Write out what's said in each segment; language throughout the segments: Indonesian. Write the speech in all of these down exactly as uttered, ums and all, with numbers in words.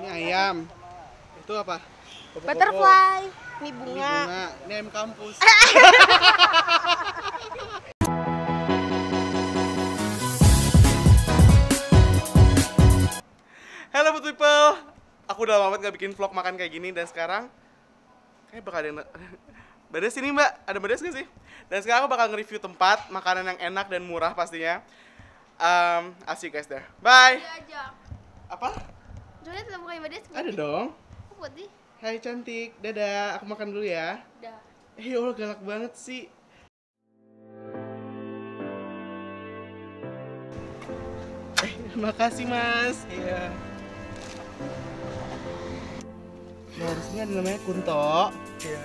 Ini ayam. Itu apa? Popo-popo. Butterfly. Ini bunga. Ini bunga. Ini ayam kampus. Halo Food People. Aku udah lama banget gak bikin vlog makan kayak gini, dan sekarang kayak bakal ada yang... Mbak Des ini mbak, ada Mbak Des gak sih? Dan sekarang aku bakal nge-review tempat, makanan yang enak dan murah pastinya. um, I'll see you guys there, bye! Apa? Jodohnya tetap bukain Mbak Des putih. Ada dong. Aku putih. Hai cantik, dadah, aku makan dulu ya. Dadah. Eh ya Allah, galak banget sih. Eh, makasih mas. Iya. Nah, disini ada namanya Kunto. Iya.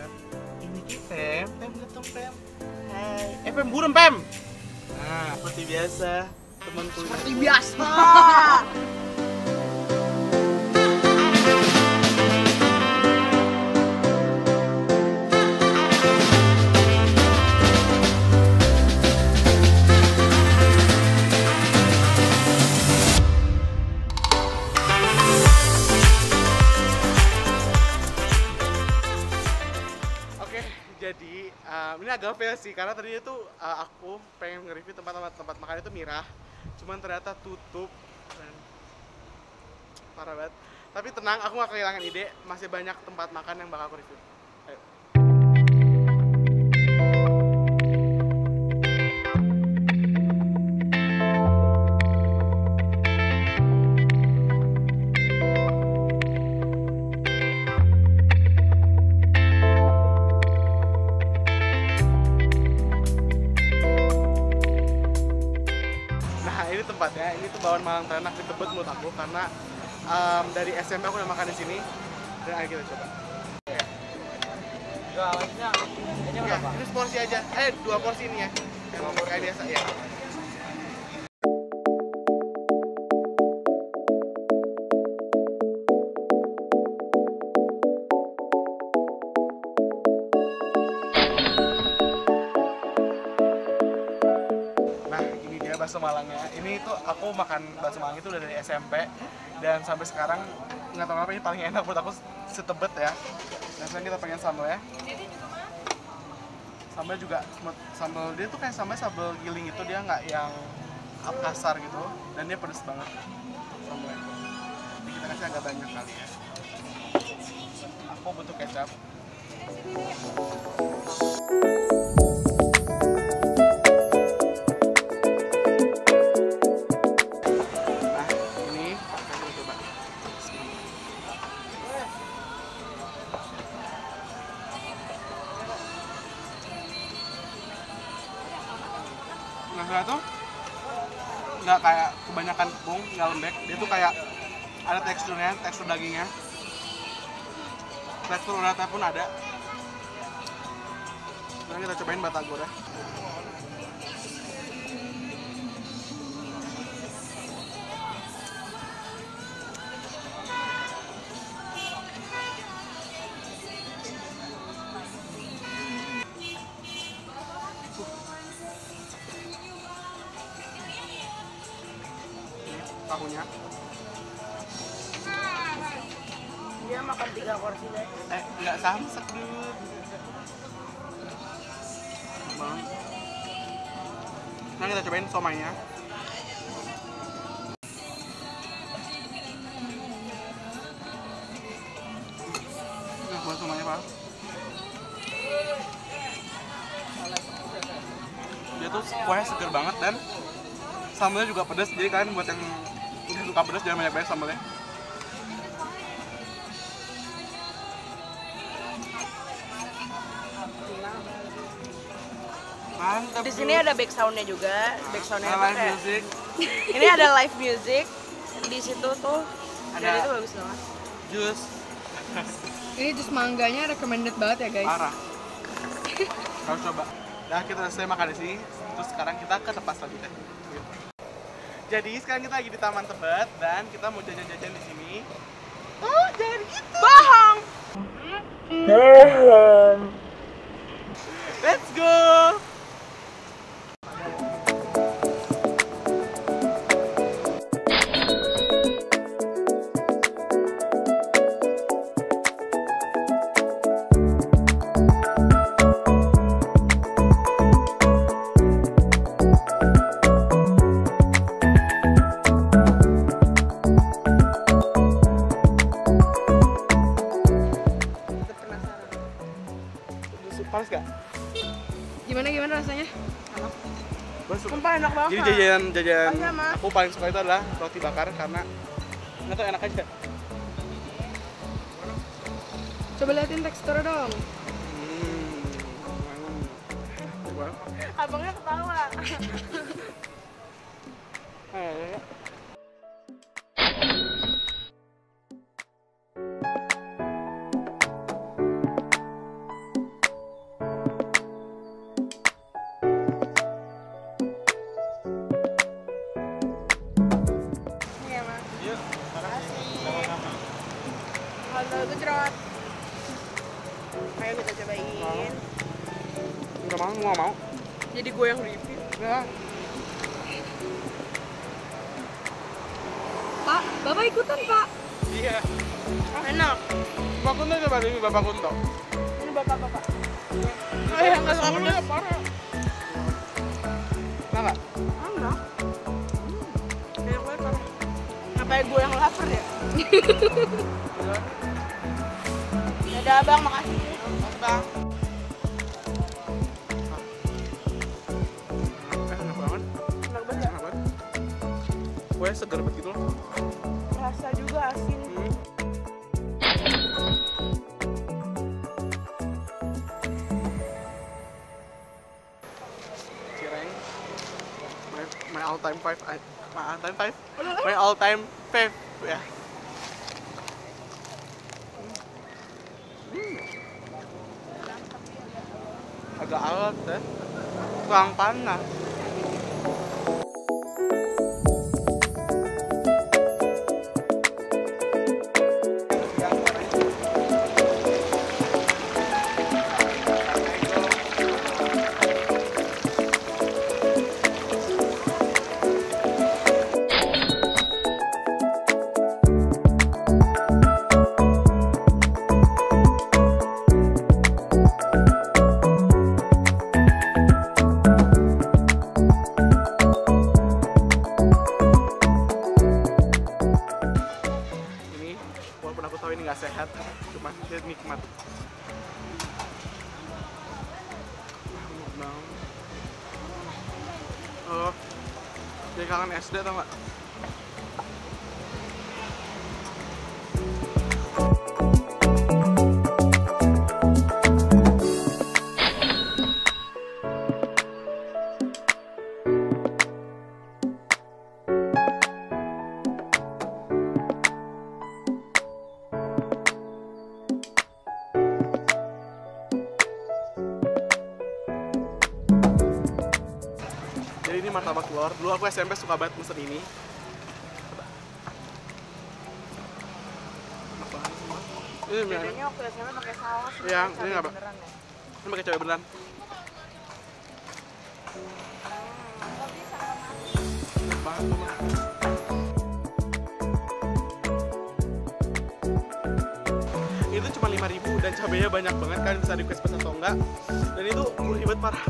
Pem, Pem, datang Pem. Hai. Eh Pem, burem Pem. Nah, seperti biasa, temanku. Seperti biasa. Um, ini agak fail sih, karena tadinya tuh uh, aku pengen nge-review tempat-tempat tempat makan itu Mirah, cuman ternyata tutup dan parah banget. Tapi tenang, aku gak kehilangan ide, masih banyak tempat makan yang bakal aku review. Ayo. Tempatnya ini tuh Bakwan Malang terenak di Tebet menurut aku, karena um, dari S M P aku udah makan di sini, dan ayo kita coba. Enggak, maksudnya ini berapa? Ini seporsi aja. Eh, dua porsi ini ya. Yang nomor kayak biasa ya. Bakso Malangnya, ini tuh aku makan bakso Malang itu udah dari S M P, dan sampai sekarang nggak tahu kenapa ini paling enak buat aku setebet ya. Dan sekarang kita pengen sambal ya. Sambal juga, sambal dia tuh kayak sambal sambal giling itu, dia nggak yang kasar gitu, dan dia pedes banget sambalnya. Jadi kita kasih agak banyak kali ya. Aku butuh kecap. Nah, tuh nggak kayak kebanyakan tepung, nggak lembek, dia tuh kayak ada teksturnya, tekstur dagingnya, tekstur uratnya pun ada. Sekarang kita cobain batagor ya. Tahunya. Dia makan tiga porsi deh. Eh, nggak samsek dulu. Nah, kita cobain somainya. Nah, buat somainya pak. Dia tuh kuahnya seger banget, dan sambalnya juga pedas, jadi kalian buat yang udah suka pedas jangan banyak-banyak sambalnya. Mantap. Di sini ada back soundnya juga, back soundnya nah, live kayak... music. Ini ada live music. Di situ tuh ada, dan itu bagus banget. Jus. Ini jus mangganya recommended banget ya guys. Parah. Harus coba. Nah, kita selesai makan di sini, terus sekarang kita ke tempat selanjutnya. Jadi sekarang kita lagi di Taman Tebet, dan kita mau jajan-jajan di sini. Oh, jangan gitu. Bohong. Bohong. Let's go. Haus gak? Gimana gimana rasanya? Enak. Sumpah enak banget. Jadi jajanan jajanan oh, aku paling suka itu adalah roti bakar karena enak tuh enak aja. Coba liatin tekstur dong. Hmm. Abangnya ketawa. Eh. Ayo kita cobain. Enggak mau, enggak mau. Jadi gue yang review. Enggak. Pak, Bapak ikutan, Pak. Iya. Enak. Bapak Kunto coba ini Bapak Kunto. Ini Bapak-bapak. Oh ya, enggak suka pedas. Enggak. Enggak. Kayak gue kan. Apa gue yang lapar ya? Dadah Bang, makasih. Makasih Bang. Enak banget. Enak banget. Enak banget. Kuenya segar banget gitu loh. Rasa juga asin. Hmm. Cireng. My, my all time five. My all time five. My all time five. Ya. Yeah. Agak alat deh, kurang panas. Sehat, cuma dia nikmat. Oh, jadi kangen S D tau gak? Ini martabak telur. Dulu aku S M P suka banget mesen ini. Enak banget semua. Ini bedanya waktu S M P pakai saus. Iya, ini enggak apa. Ini pakai cabai beneran. Enak banget semua. Itu cuma lima ribu dan cabainya banyak banget kan, bisa request pesan atau enggak. Dan itu murah banget parah.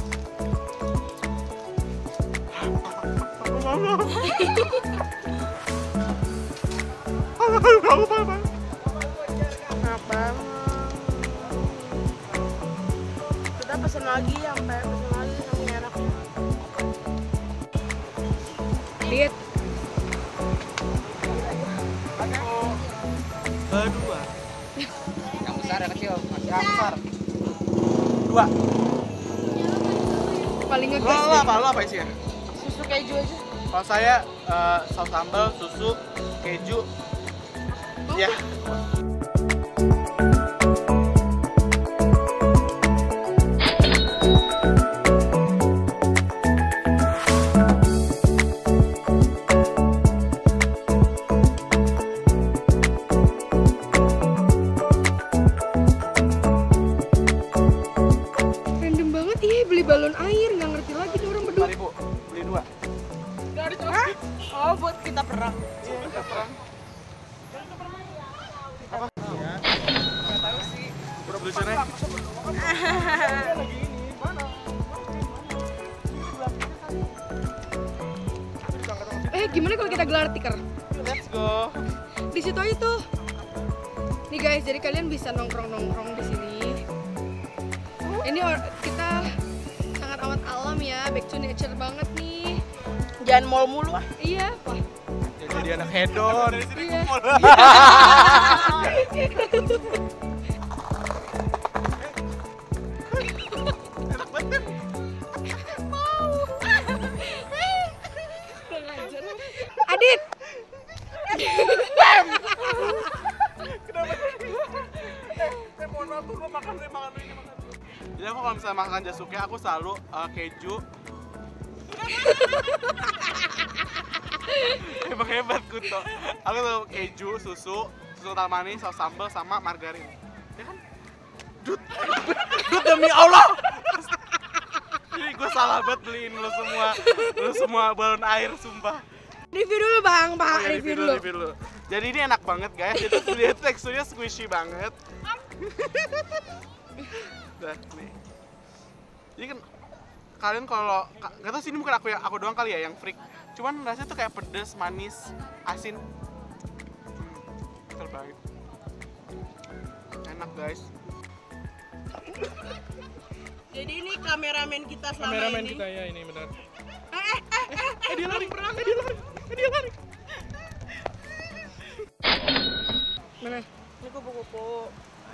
Kenapa? Kita pesen lagi sampai pesen lagi sampai enaknya. Lihat. Kedua. Yang besar yang kecil masih besar. Dua. Paling ngegas. Lo apa lo apa isinya? Susu keju aja. Kalau saya uh, saus sambal, susu, keju, oh. Ya. Random banget, iya beli balon air, nggak ngerti lagi nih orang berdua. Ribu, beli dua. Hah? Oh, buat kita perang. Iya, kita perang. Apa? Ya. Gak tahu sih. Udah beli cerai. Lagi ini. Mana? Eh, gimana kalau kita gelar tikar? Let's go. Di situ aja tuh. Nih guys, jadi kalian bisa nongkrong-nongkrong di sini. Ini kita sangat awet alam ya, back to nature banget nih. Jangan mall mulu ah. Iya. Wah. Jadi anak hedon. Iya. Adit. Kenapa? Saya mohon maaf tuh, makan saya makan ini makan. Jadi aku kalau misalnya makan jasuke aku selalu uh, keju. Hebat hebat Kuto. Aku selalu keju, susu, susu kental manis, saus sambal sama margarin. Ya kan? Dut, dut demi Allah. Ini gue salah banget beliin lo semua, lo semua balon air sumpah. Review dulu bang, pak oh, ya, review, review, dulu. review dulu. Jadi ini enak banget guys, jadi lihat teksturnya squishy banget. Nah, nih. Jadi kan kalian kalau nggak tahu sih ini bukan aku yang aku doang kali ya yang freak. Cuman rasanya tuh kayak pedas, manis, asin. Hmm, terbaik. Enak guys. Jadi ini kameramen kita selama kameramen ini. Kameramen kita ya ini benar. Eh eh eh eh, eh dia lari perang, eh, dia lari. Eh, dia lari. Mana? Ini kupu-kupu.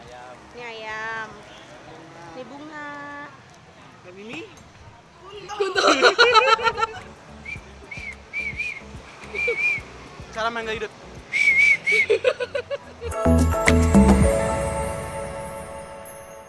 Ayam. Ini ayam. Bunga. Ini bunga. Dan ini kunto. Cara main gayudut.